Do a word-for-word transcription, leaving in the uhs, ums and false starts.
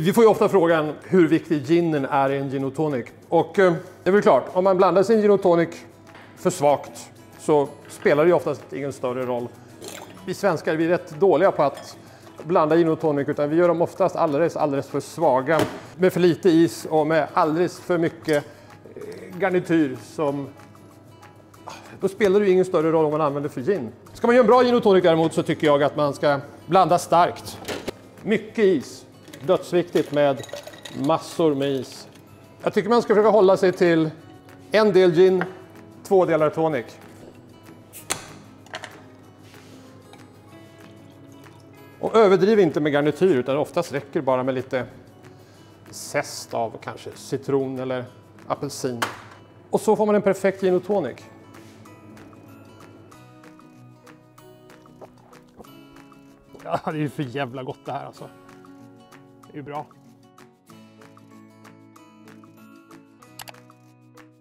Vi får ju ofta frågan hur viktig ginen är i en gin och tonic. Och eh, det är väl klart, om man blandar sin gin och tonic för svagt så spelar det ju oftast ingen större roll. Vi svenskar vi är rätt dåliga på att blanda gin och tonic, utan vi gör dem oftast alldeles, alldeles för svaga. Med för lite is och med alldeles för mycket garnityr som... Då spelar det ju ingen större roll om man använder för gin. Ska man göra en bra gin och tonic däremot så tycker jag att man ska blanda starkt. Mycket is. Dödsviktigt med massor med is. Jag tycker man ska försöka hålla sig till en del gin, två delar tonic. Och överdriv inte med garnityr, utan oftast räcker bara med lite zest av kanske citron eller apelsin. Och så får man en perfekt gin och tonic. Ja, det är ju för jävla gott det här alltså. Det är bra.